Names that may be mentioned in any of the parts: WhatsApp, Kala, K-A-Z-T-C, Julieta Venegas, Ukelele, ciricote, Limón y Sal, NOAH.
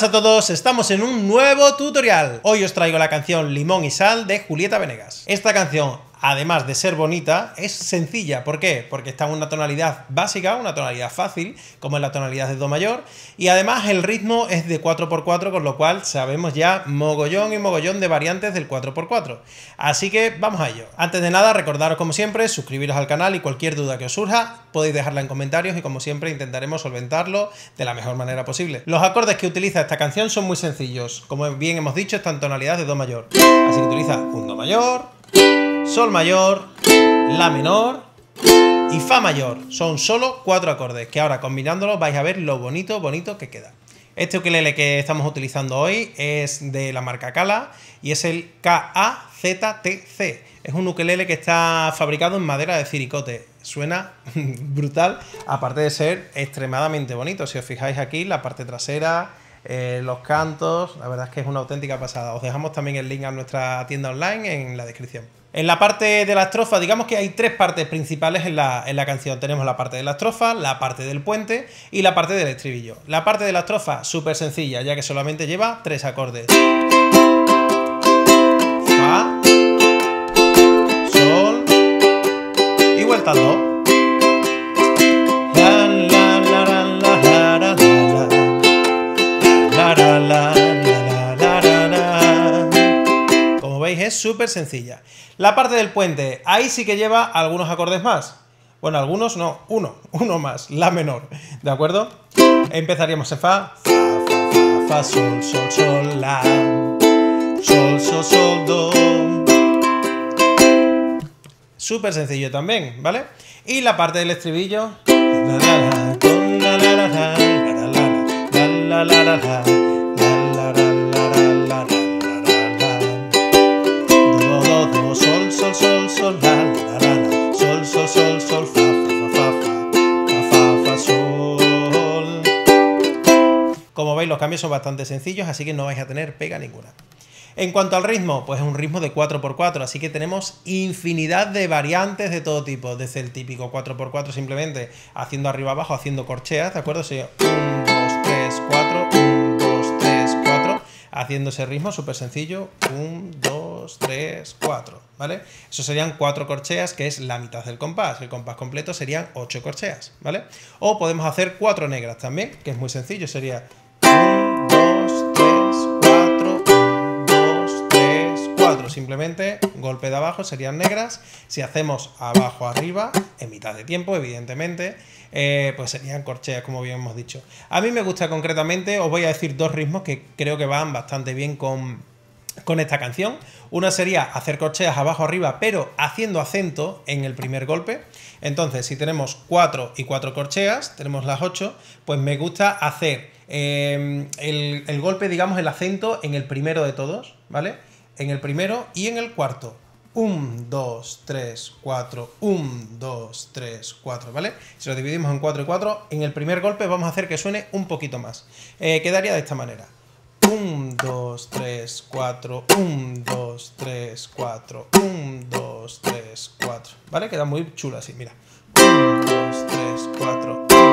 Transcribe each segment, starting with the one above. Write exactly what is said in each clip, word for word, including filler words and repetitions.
Buenas a todos, estamos en un nuevo tutorial. Hoy os traigo la canción Limón y Sal de Julieta Venegas. Esta canción, además de ser bonita, es sencilla. ¿Por qué? Porque está en una tonalidad básica, una tonalidad fácil, como es la tonalidad de do mayor, y además el ritmo es de cuatro por cuatro, con lo cual sabemos ya mogollón y mogollón de variantes del cuatro por cuatro. Así que vamos a ello. Antes de nada, recordaros como siempre, suscribiros al canal y cualquier duda que os surja, podéis dejarla en comentarios y como siempre intentaremos solventarlo de la mejor manera posible. Los acordes que utiliza esta canción son muy sencillos. Como bien hemos dicho, está en tonalidad de do mayor. Así que utiliza un do mayor, sol mayor, la menor y fa mayor. Son solo cuatro acordes que ahora combinándolos vais a ver lo bonito, bonito que queda. Este ukelele que estamos utilizando hoy es de la marca Kala y es el K A Z T C. Es un ukelele que está fabricado en madera de ciricote. Suena brutal, aparte de ser extremadamente bonito. Si os fijáis aquí, la parte trasera, Eh, los cantos, la verdad es que es una auténtica pasada. Os dejamos también el link a nuestra tienda online en la descripción. En la parte de la estrofa, digamos que hay tres partes principales en la, en la canción. Tenemos la parte de la estrofa, la parte del puente y la parte del estribillo. La parte de la estrofa, súper sencilla, ya que solamente lleva tres acordes: fa, sol y vuelta al do. Es súper sencilla. La parte del puente, ahí sí que lleva algunos acordes más. Bueno, algunos no, uno, uno más, la menor, ¿de acuerdo? Empezaríamos en fa, fa, fa, fa, fa, sol, sol, sol, la, sol, sol, sol, do. Súper sencillo también, ¿vale? Y la parte del estribillo, los cambios son bastante sencillos, así que no vais a tener pega ninguna. En cuanto al ritmo, pues es un ritmo de cuatro por cuatro, así que tenemos infinidad de variantes de todo tipo, desde el típico cuatro por cuatro simplemente haciendo arriba abajo, haciendo corcheas, ¿de acuerdo? Sería uno, dos, tres, cuatro, uno, dos, tres, cuatro, haciendo ese ritmo súper sencillo, uno, dos, tres, cuatro, ¿vale? Eso serían cuatro corcheas, que es la mitad del compás. El compás completo serían ocho corcheas, ¿vale? O podemos hacer cuatro negras también, que es muy sencillo, sería uno, dos, tres, cuatro, uno, dos, tres, cuatro. Simplemente golpe de abajo serían negras. Si hacemos abajo arriba, en mitad de tiempo, evidentemente, eh, pues serían corcheas, como bien hemos dicho. A mí me gusta concretamente, os voy a decir dos ritmos que creo que van bastante bien con, con esta canción. Una sería hacer corcheas abajo arriba, pero haciendo acento en el primer golpe. Entonces, si tenemos cuatro y cuatro corcheas, tenemos las ocho, pues me gusta hacer Eh, el, el golpe, digamos, el acento en el primero de todos, ¿vale? En el primero y en el cuarto. uno, dos, tres, cuatro, uno, dos, tres, cuatro, ¿vale? Si lo dividimos en cuatro y cuatro, en el primer golpe vamos a hacer que suene un poquito más. Eh, quedaría de esta manera. uno, dos, tres, cuatro, uno, dos, tres, cuatro, uno, dos, tres, cuatro, ¿vale? Queda muy chulo así, mira. uno, dos, tres, cuatro, ¿vale?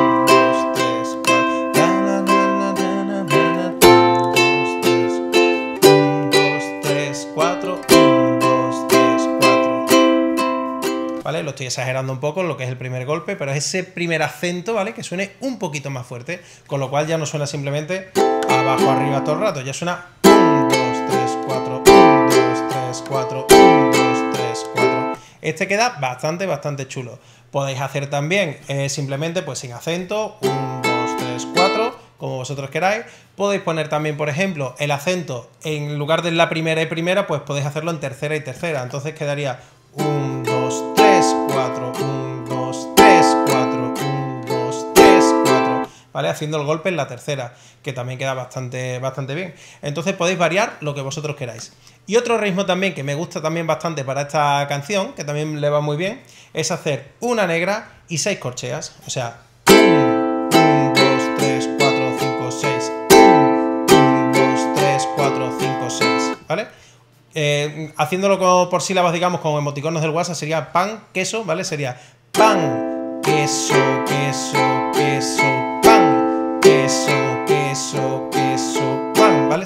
Lo estoy exagerando un poco lo que es el primer golpe, pero es ese primer acento, ¿vale? Que suene un poquito más fuerte, con lo cual ya no suena simplemente abajo, arriba todo el rato, ya suena uno, dos, tres, cuatro, uno, dos, tres, cuatro, uno, dos, tres, cuatro. Este queda bastante, bastante chulo. Podéis hacer también eh, simplemente pues sin acento, uno, dos, tres, cuatro, como vosotros queráis. Podéis poner también, por ejemplo, el acento en lugar de la primera y primera, pues podéis hacerlo en tercera y tercera. Entonces quedaría uno, dos, tres, cuatro, uno, dos, tres, cuatro, uno, dos, tres, cuatro, ¿vale? Haciendo el golpe en la tercera, que también queda bastante, bastante bien. Entonces podéis variar lo que vosotros queráis. Y otro ritmo también que me gusta también bastante para esta canción, que también le va muy bien, es hacer una negra y seis corcheas. O sea, uno, dos, tres, cuatro, cinco, seis, uno, dos, tres, cuatro, cinco, seis, ¿vale? Eh, haciéndolo con, por sílabas, digamos, con emoticonos del WhatsApp, sería pan, queso, ¿vale? Sería pan, queso, queso, queso, pan, queso, queso, queso,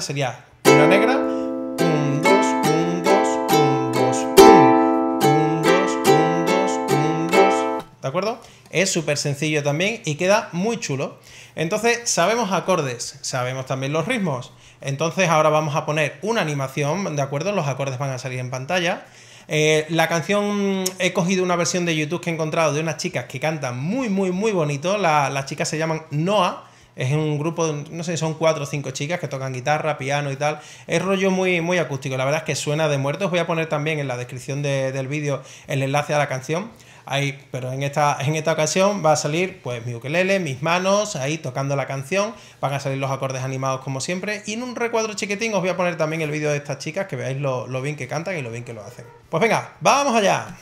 ¿vale? Sería una negra, un, dos, un, dos, un, dos, un, un, dos, un, dos, un, dos, ¿de acuerdo? Es súper sencillo también y queda muy chulo. Entonces sabemos acordes, sabemos también los ritmos. Entonces ahora vamos a poner una animación, ¿de acuerdo? Los acordes van a salir en pantalla. Eh, la canción, he cogido una versión de YouTube que he encontrado de unas chicas que cantan muy, muy, muy bonito. La, las chicas se llaman Noah. Es un grupo, no sé, son cuatro o cinco chicas que tocan guitarra, piano y tal. Es rollo muy, muy acústico, la verdad es que suena de muertos. Voy a poner también en la descripción de, del vídeo el enlace a la canción. Ahí, pero en esta, en esta ocasión va a salir pues mi ukelele, mis manos, ahí tocando la canción. Van a salir los acordes animados como siempre. Y en un recuadro chiquitín os voy a poner también el vídeo de estas chicas, que veáis lo, lo bien que cantan y lo bien que lo hacen. Pues venga, ¡vamos allá!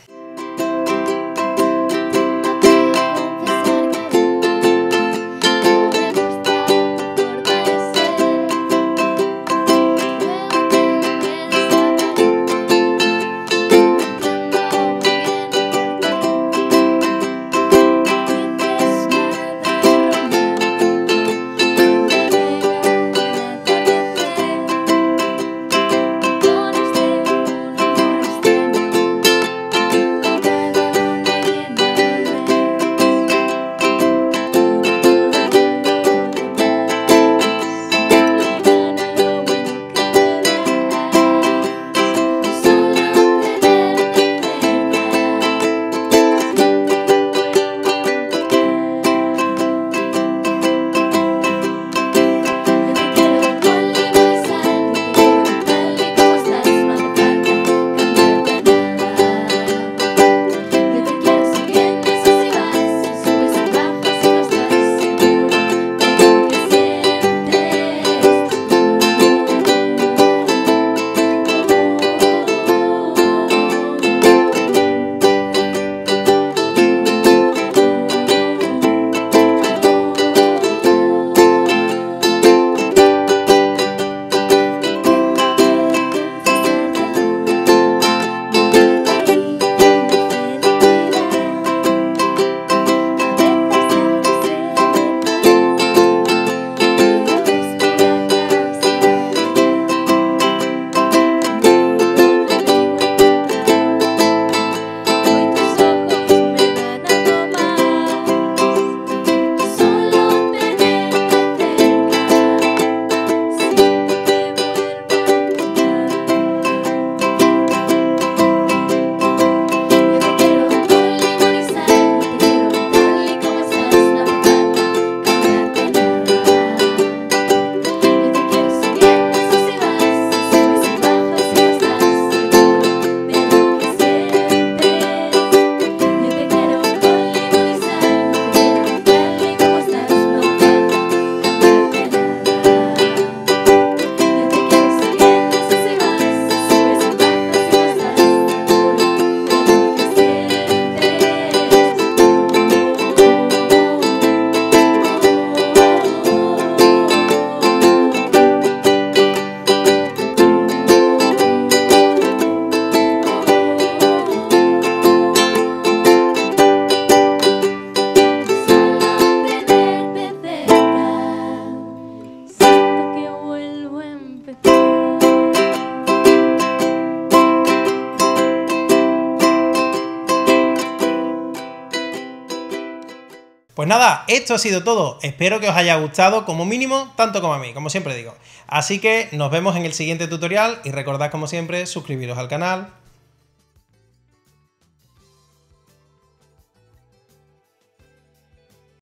Pues nada, esto ha sido todo. Espero que os haya gustado, como mínimo, tanto como a mí, como siempre digo. Así que nos vemos en el siguiente tutorial y recordad, como siempre, suscribiros al canal.